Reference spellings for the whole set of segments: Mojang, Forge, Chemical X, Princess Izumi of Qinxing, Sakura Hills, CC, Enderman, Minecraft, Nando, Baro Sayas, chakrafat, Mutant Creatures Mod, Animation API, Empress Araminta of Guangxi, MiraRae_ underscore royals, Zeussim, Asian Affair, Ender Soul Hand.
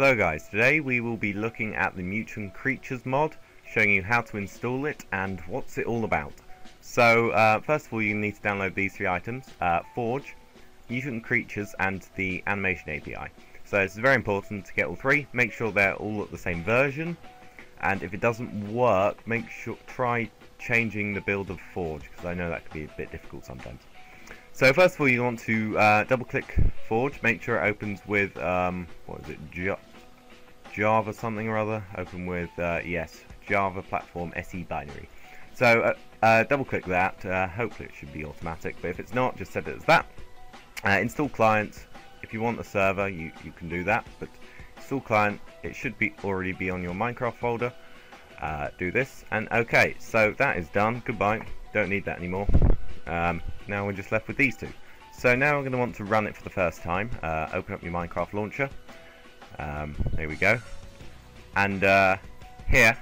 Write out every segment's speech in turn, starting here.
Hello guys, today we will be looking at the Mutant Creatures mod, showing you how to install it and what's it all about. So first of all you need to download these three items, Forge, Mutant Creatures and the Animation API. So it's very important to get all three, make sure they're all at the same version, and if it doesn't work, try changing the build of Forge, because I know that can be a bit difficult sometimes. So first of all you want to double click Forge, make sure it opens with, what is it, Java something or other, open with, yes, Java Platform SE Binary. So double click that, hopefully it should be automatic, but if it's not, just set it as that. Install client, if you want the server, you can do that, but install client, it should be already be on your Minecraft folder. Do this, and okay, so that is done, goodbye, don't need that anymore. Now we're just left with these two. So now I'm going to want to run it for the first time. Open up your Minecraft launcher. There we go. And here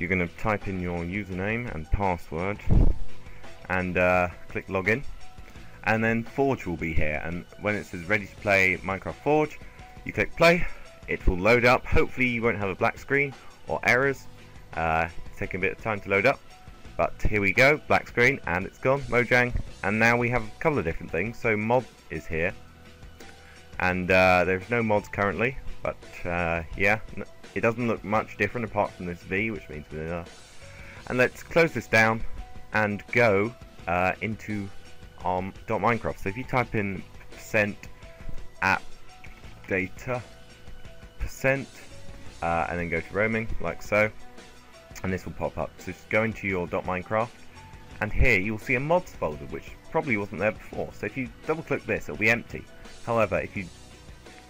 you're going to type in your username and password and click login. And then Forge will be here. And when it says ready to play Minecraft Forge, you click play. It will load up. Hopefully you won't have a black screen or errors. It's taking a bit of time to load up. But here we go, black screen, and it's gone, Mojang. And now we have a couple of different things. So mod is here, and there's no mods currently, but yeah, it doesn't look much different apart from this V, which means vanilla. And let's close this down and go into Minecraft. So if you type in %appdata, and then go to roaming, like so. And this will pop up, so just go into your .minecraft, and here you'll see a mods folder which probably wasn't there before, so if you double click this it'll be empty. However, if you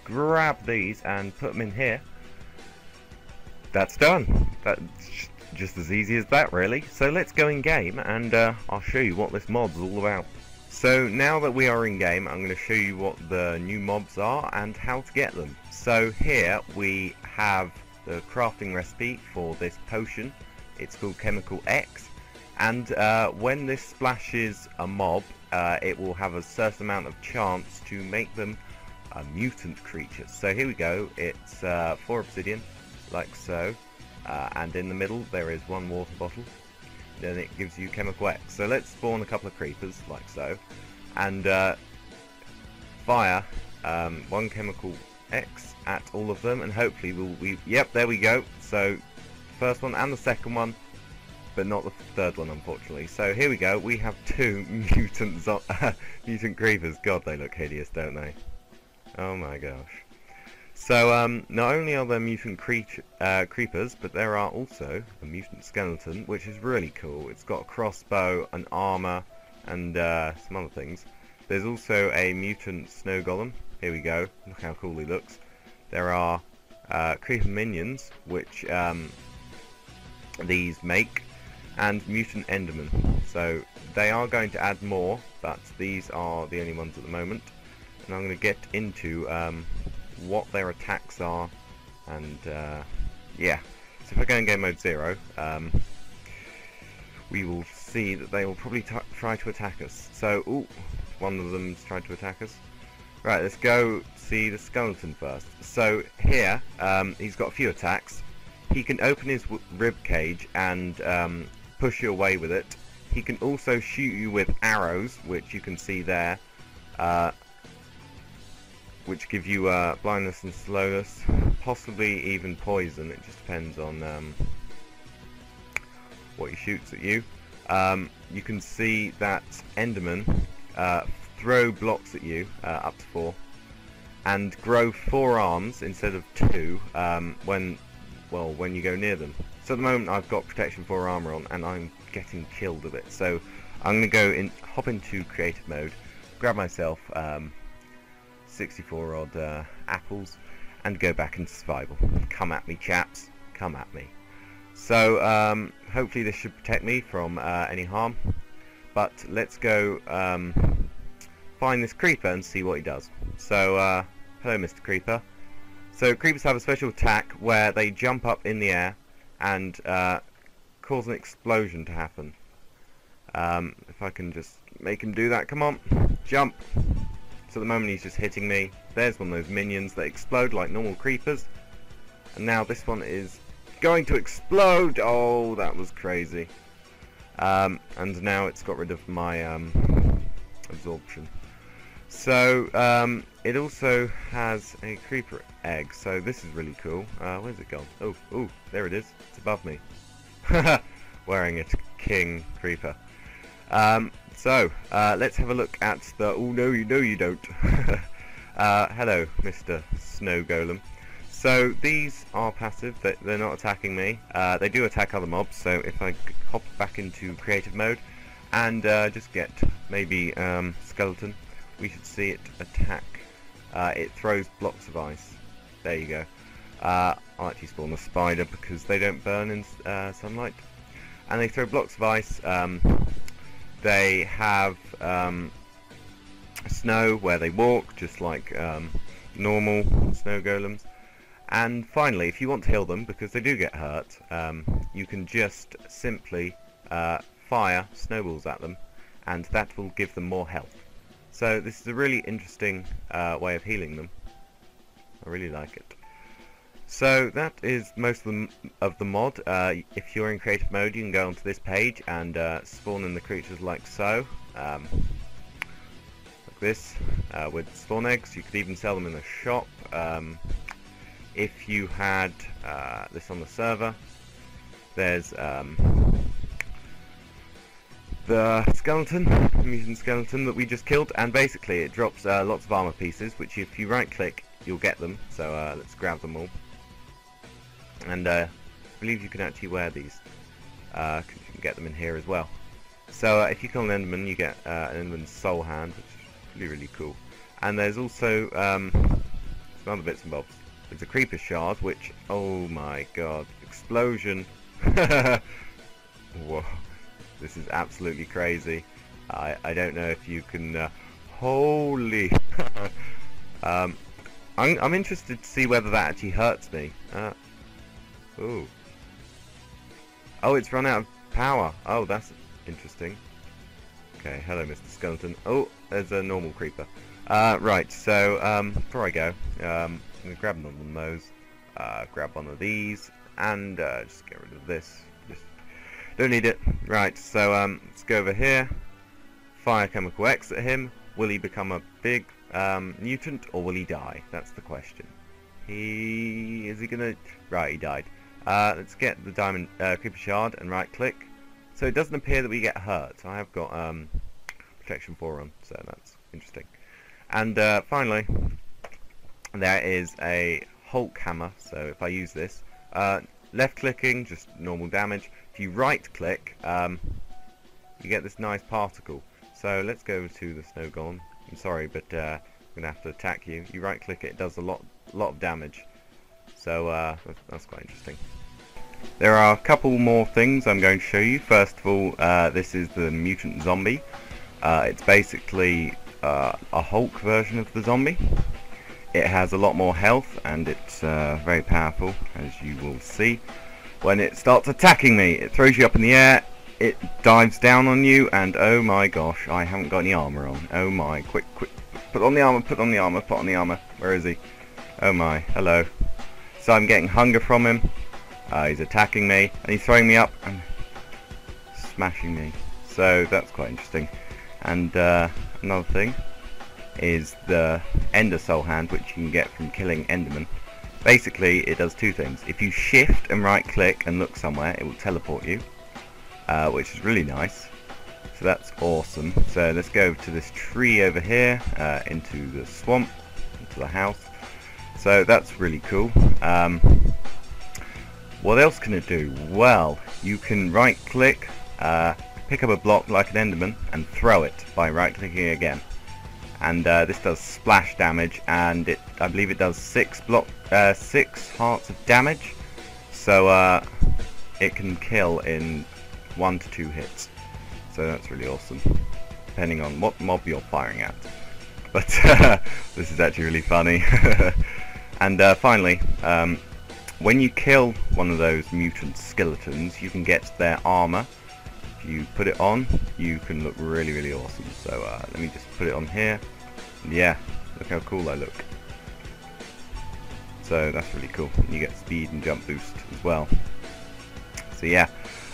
grab these and put them in here, that's done. That's just as easy as that really. So let's go in game and I'll show you what this mod's all about. So now that we are in game, I'm going to show you what the new mobs are and how to get them. So here we have the crafting recipe for this potion. It's called Chemical X, and when this splashes a mob, it will have a certain amount of chance to make them a mutant creature. So here we go, it's 4 obsidian, like so, and in the middle there is 1 water bottle. Then it gives you Chemical X. So let's spawn a couple of creepers, like so, and fire 1 Chemical X at all of them, and hopefully yep, there we go. So first one and the second one, but not the third one, unfortunately. So here we go, we have 2 mutant creepers. God, they look hideous, don't they? Oh my gosh. So not only are there mutant creepers, but there are also a mutant skeleton, which is really cool. It's got a crossbow, an armor, and some other things. There's also a mutant snow golem. Here we go, look how cool he looks. There are creeper minions, which these make, and mutant Enderman. So they are going to add more, but these are the only ones at the moment. And I'm going to get into what their attacks are, and yeah. So if I go in game mode 0, we will see that they will probably try to attack us. So, ooh, one of them's tried to attack us. Right, let's go see the skeleton first. So here, he's got a few attacks. He can open his rib cage and push you away with it. He can also shoot you with arrows, which you can see there, which give you blindness and slowness, possibly even poison. It just depends on what he shoots at you. You can see that Enderman throw blocks at you, up to 4, and grow 4 arms instead of 2 when you go near them. So at the moment I've got protection 4 armor on and I'm getting killed a bit, so I'm going to hop into creative mode, grab myself 64 odd apples and go back into survival. Come at me chaps, come at me. So hopefully this should protect me from any harm, but let's go find this creeper and see what he does. So hello Mr. Creeper. So creepers have a special attack where they jump up in the air and cause an explosion to happen. If I can just make him do that, come on, jump. So at the moment he's just hitting me. There's one of those minions that explode like normal creepers. And now this one is going to explode. Oh, that was crazy. And now it's got rid of my absorption. So it also has a creeper egg. So this is really cool. Where's it gone? Oh, there it is. It's above me. Wearing a king creeper. So let's have a look at the... Oh no, you know you don't. Hello, Mr. Snow Golem. So these are passive. They're not attacking me. They do attack other mobs. So if I hop back into creative mode and just get maybe skeleton, we should see it attack. It throws blocks of ice. There you go. I'll actually spawn a spider because they don't burn in sunlight. And they throw blocks of ice. They have snow where they walk, just like normal snow golems. And finally, if you want to heal them, because they do get hurt, you can just simply fire snowballs at them, and that will give them more health. So this is a really interesting way of healing them. I really like it. So that is most of the mod. If you're in creative mode, you can go onto this page and spawn in the creatures like so. Like this, with spawn eggs. You could even sell them in a shop. If you had this on the server, there's the skeleton, mutant skeleton that we just killed, and basically it drops lots of armor pieces, which if you right click you'll get them. So let's grab them all, and I believe you can actually wear these because you can get them in here as well. So if you kill an Enderman, you get an Enderman Soul Hand, which is really cool. And there's also some other bits and bobs. It's a creeper shard, which, oh my god, explosion. Whoa, this is absolutely crazy. I don't know if you can, holy. I'm interested to see whether that actually hurts me. Ooh. Oh, it's run out of power. Oh, that's interesting. Okay, hello Mr. Skeleton. Oh, there's a normal creeper. Right, so before I go, I'm going to grab one of those, grab one of these, and just get rid of this. Just don't need it. Right, so let's go over here, fire Chemical X at him. Will he become a big mutant, or will he die? That's the question. Is he going to... Right, he died. Let's get the diamond creeper shard and right click. So it doesn't appear that we get hurt. I have got protection 4 on, so that's interesting. And finally, there is a Hulk hammer. So if I use this, left clicking, just normal damage. If you right click, you get this nice particle. So let's go to the snow golem. I'm sorry, but I'm gonna have to attack you. You right click it, it does a lot of damage. So that's quite interesting. There are a couple more things I'm going to show you. First of all, this is the mutant zombie. It's basically a Hulk version of the zombie. It has a lot more health, and it's very powerful, as you will see. When it starts attacking me, it throws you up in the air, it dives down on you, and oh my gosh, I haven't got any armor on. Oh my, quick, put on the armor, put on the armor, put on the armor. Where is he? Oh my, hello. So I'm getting hunger from him. He's attacking me, and he's throwing me up and smashing me. So that's quite interesting. And another thing is the Ender Soul Hand, which you can get from killing Enderman. Basically, it does two things. If you shift and right click and look somewhere, it will teleport you, which is really nice. So that's awesome. So let's go to this tree over here, into the swamp, into the house. So that's really cool. What else can it do? Well, you can right click, pick up a block like an Enderman and throw it by right clicking again. And this does splash damage, and I believe it does six hearts of damage. So it can kill in 1 to 2 hits. So that's really awesome, depending on what mob you're firing at. But this is actually really funny. And finally, when you kill one of those mutant skeletons, you can get their armor. If you put it on, you can look really awesome. So let me just put it on here, Yeah, look how cool I look. So that's really cool. You get speed and jump boost as well. So yeah,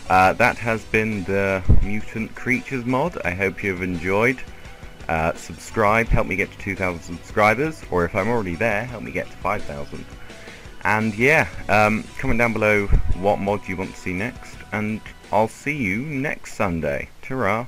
that has been the Mutant Creatures mod. I hope you've enjoyed. Subscribe, help me get to 2,000 subscribers, or if I'm already there, help me get to 5,000. And yeah, comment down below what mod you want to see next, and I'll see you next Sunday. Ta-ra!